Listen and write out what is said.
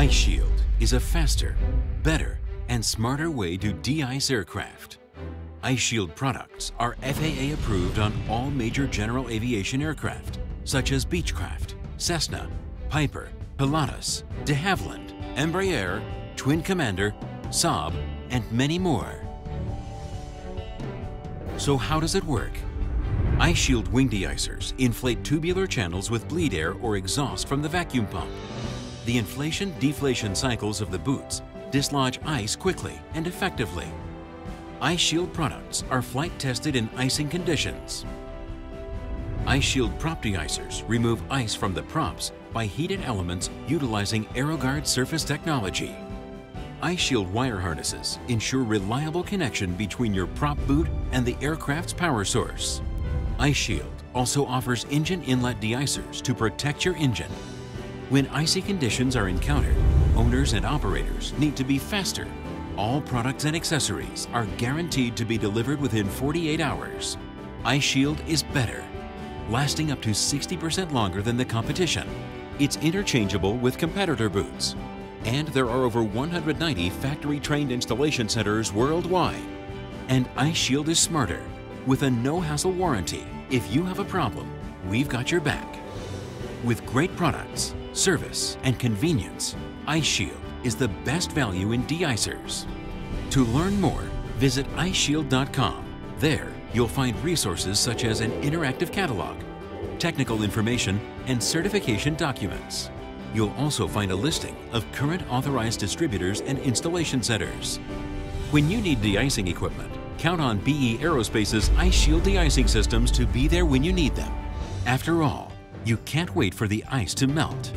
IceShield is a faster, better, and smarter way to de-ice aircraft. IceShield products are FAA approved on all major general aviation aircraft, such as Beechcraft, Cessna, Piper, Pilatus, de Havilland, Embraer, Twin Commander, Saab, and many more. So how does it work? IceShield wing de-icers inflate tubular channels with bleed air or exhaust from the vacuum pump. The inflation-deflation cycles of the boots dislodge ice quickly and effectively. IceShield products are flight-tested in icing conditions. IceShield prop de-icers remove ice from the props by heated elements utilizing AeroGuard surface technology. IceShield wire harnesses ensure reliable connection between your prop boot and the aircraft's power source. IceShield also offers engine inlet de-icers to protect your engine. When icy conditions are encountered, owners and operators need to be faster. All products and accessories are guaranteed to be delivered within 48 hours. IceShield is better, lasting up to 60% longer than the competition. It's interchangeable with competitor boots. And there are over 190 factory-trained installation centers worldwide. And IceShield is smarter, with a no-hassle warranty. If you have a problem, we've got your back. With great products, service, and convenience, IceShield is the best value in de-icers. To learn more, visit iceshield.com. There, you'll find resources such as an interactive catalog, technical information, and certification documents. You'll also find a listing of current authorized distributors and installation centers. When you need de-icing equipment, count on be Aerospace's IceShield de-icing systems to be there when you need them. After all, you can't wait for the ice to melt.